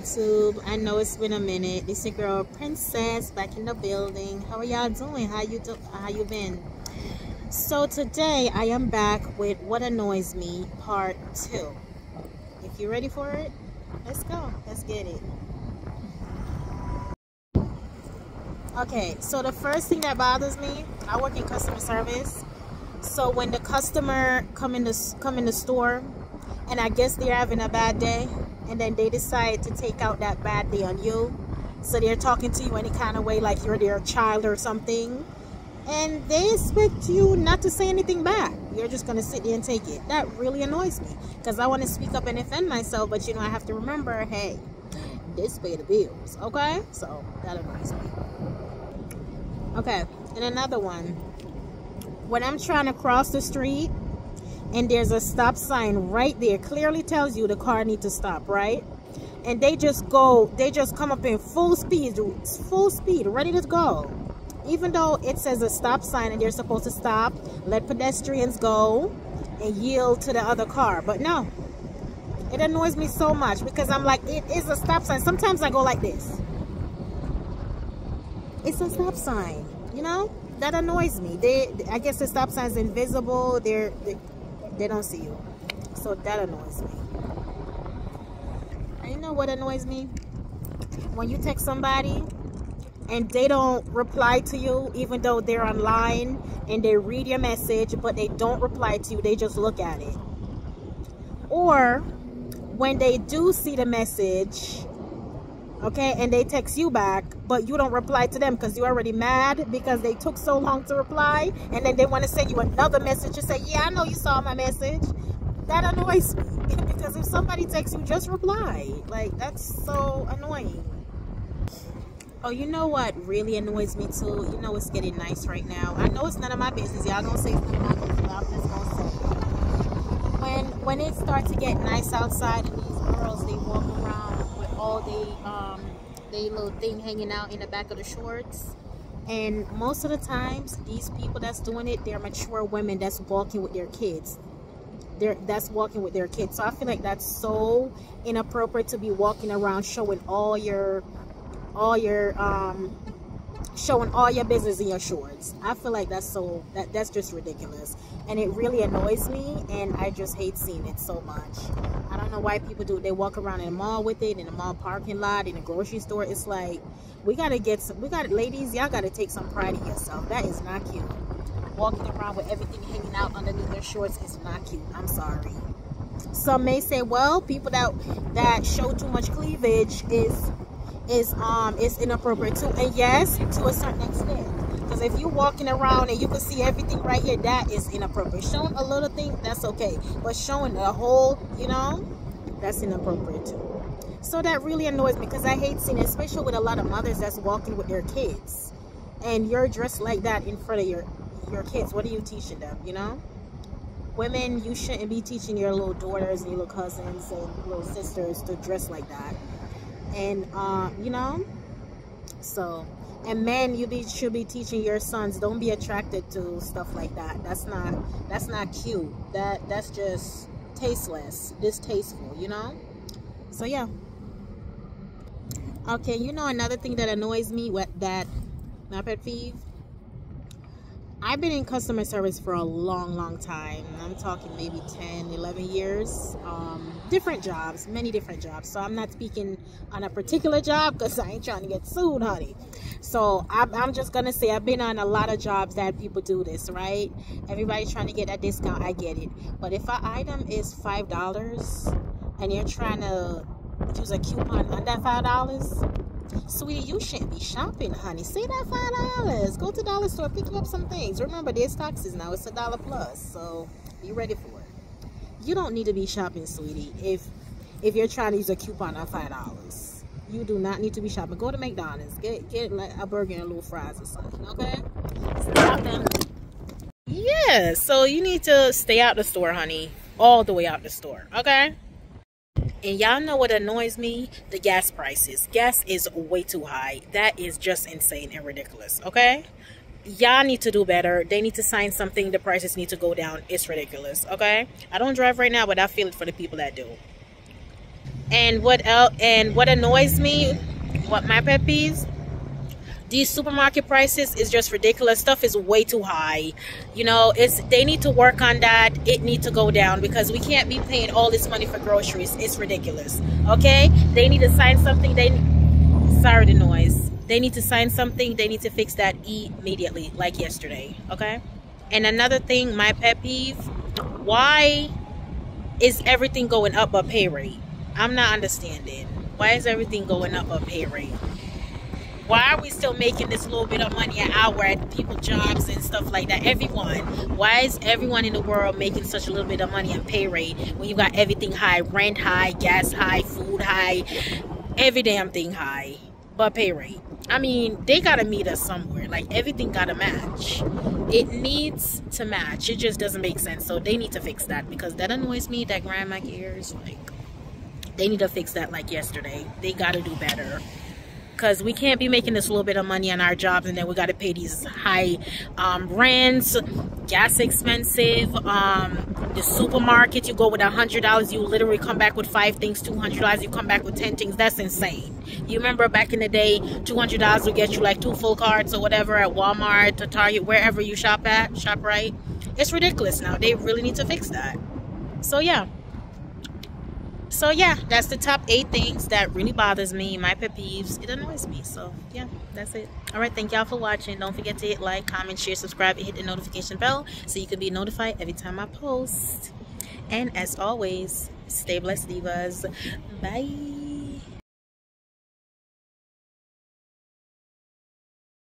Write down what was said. YouTube. I know it's been a minute. This is your girl Princess back in the building. How are y'all doing? How you been? So today I am back with What Annoys Me Part 2. If you're ready for it, let's go. Let's get it. Okay, so the first thing that bothers me, I work in customer service. So when the customer come in the store and I guess they're having a bad day, and then they decide to take out that bad day on you. So they're talking to you any kind of way, like you're their child or something. And they expect you not to say anything back. You're just going to sit there and take it. That really annoys me. Because I want to speak up and defend myself, but you know, I have to remember, hey, this pay the bills, okay? So that annoys me. Okay, and another one. When I'm trying to cross the street, and there's a stop sign right there, clearly tells you the car needs to stop, right? And they just come up in full speed, ready to go. Even though it says a stop sign and they're supposed to stop, let pedestrians go and yield to the other car. But no, it annoys me so much because I'm like, it is a stop sign. Sometimes I go like this. It's a stop sign, you know? That annoys me. I guess the stop sign's invisible. They don't see you, so that annoys me. And you know what annoys me? When you text somebody and they don't reply to you, even though they're online and they read your message, but they don't reply to you, they just look at it. Or when they do see the message, okay, and they text you back, but you don't reply to them because you're already mad because they took so long to reply, and then they want to send you another message to say, yeah, I know you saw my message. That annoys me because if somebody texts you, just reply. Like, that's so annoying. Oh, you know what really annoys me too? You know it's getting nice right now. I know it's none of my business. Y'all don't say something like this, but I'm just gonna say it. When it starts to get nice outside and these girls, they walk around with all they little thing hanging out in the back of the shorts, and most of the times these people that's doing it, they're mature women that's walking with their kids. So I feel like that's so inappropriate to be walking around showing all your business in your shorts. I feel like that's just ridiculous, and it really annoys me, and I just hate seeing it so much. I don't know why people do. They walk around in the mall with it, in the mall parking lot, in the grocery store. It's like, ladies, y'all gotta take some pride in yourself. That is not cute. Walking around with everything hanging out underneath their shorts is not cute. I'm sorry. Some may say, well, people that show too much cleavage is inappropriate too, and yes, to a certain extent, because if you're walking around and you can see everything right here, that is inappropriate. Showing a little thing, that's okay, but showing the whole, you know, that's inappropriate too. So that really annoys me because I hate seeing it, especially with a lot of mothers that's walking with their kids, and you're dressed like that in front of your kids. What are you teaching them, you know? Women, you shouldn't be teaching your little daughters and your little cousins and little sisters to dress like that. And you know, so, and men, should be teaching your sons, don't be attracted to stuff like that. That's not cute. That's just tasteless, distasteful, you know. So yeah. Okay, you know, another thing that annoys me, my pet peeve. I've been in customer service for a long time. I'm talking maybe 10, 11 years. Different jobs, many different jobs. So I'm not speaking on a particular job because I ain't trying to get sued, honey. So I'm just going to say I've been on a lot of jobs that people do this, right? Everybody's trying to get that discount. I get it. But if an item is $5 and you're trying to use a coupon on that $5, sweetie, you shouldn't be shopping, honey. Save that $5. Go to the dollar store, pick up some things. Remember, there's taxes now. It's $1+ so be ready for it. You don't need to be shopping, sweetie. If you're trying to use a coupon on $5, you do not need to be shopping. Go to McDonald's, get like a burger and a little fries or something. Okay? Stop them. Yeah. So you need to stay out the store, honey. All the way out the store. Okay. And y'all know what annoys me? The gas prices. Gas is way too high. That is just insane and ridiculous, okay? Y'all need to do better. They need to sign something. The prices need to go down. It's ridiculous, okay? I don't drive right now, but I feel it for the people that do. And what else? And what annoys me, what my pet peeves, these supermarket prices is just ridiculous. Stuff is way too high. You know, they need to work on that. It need to go down, because we can't be paying all this money for groceries. It's ridiculous. Okay? They need to sign something. Sorry, the noise. They need to sign something. They need to fix that immediately, like yesterday. Okay? And another thing, my pet peeve, why is everything going up but pay rate? I'm not understanding. Why is everything going up but pay rate? Why are we still making this little bit of money an hour at people's jobs and stuff like that? Everyone. Why is everyone in the world making such a little bit of money on pay rate when you got everything high? Rent high, gas high, food high, every damn thing high but pay rate. I mean, they gotta meet us somewhere. Like, everything gotta match. It needs to match. It just doesn't make sense. So they need to fix that, because that annoys me. That grind my gears. Like, they need to fix that like yesterday. They gotta do better. Because we can't be making this little bit of money on our jobs, and then we got to pay these high rents, gas expensive, the supermarket, you go with $100, you literally come back with 5 things, $200, you come back with 10 things. That's insane. You remember back in the day, $200 will get you like 2 full carts or whatever at Walmart, to Target, wherever you shop at, ShopRite. It's ridiculous now. They really need to fix that. So yeah, that's the top 8 things that really bothers me, my pet peeves. It annoys me. So yeah, that's it. All right, thank y'all for watching. Don't forget to hit like, comment, share, subscribe, and hit the notification bell so you can be notified every time I post. And as always, stay blessed, divas. Bye.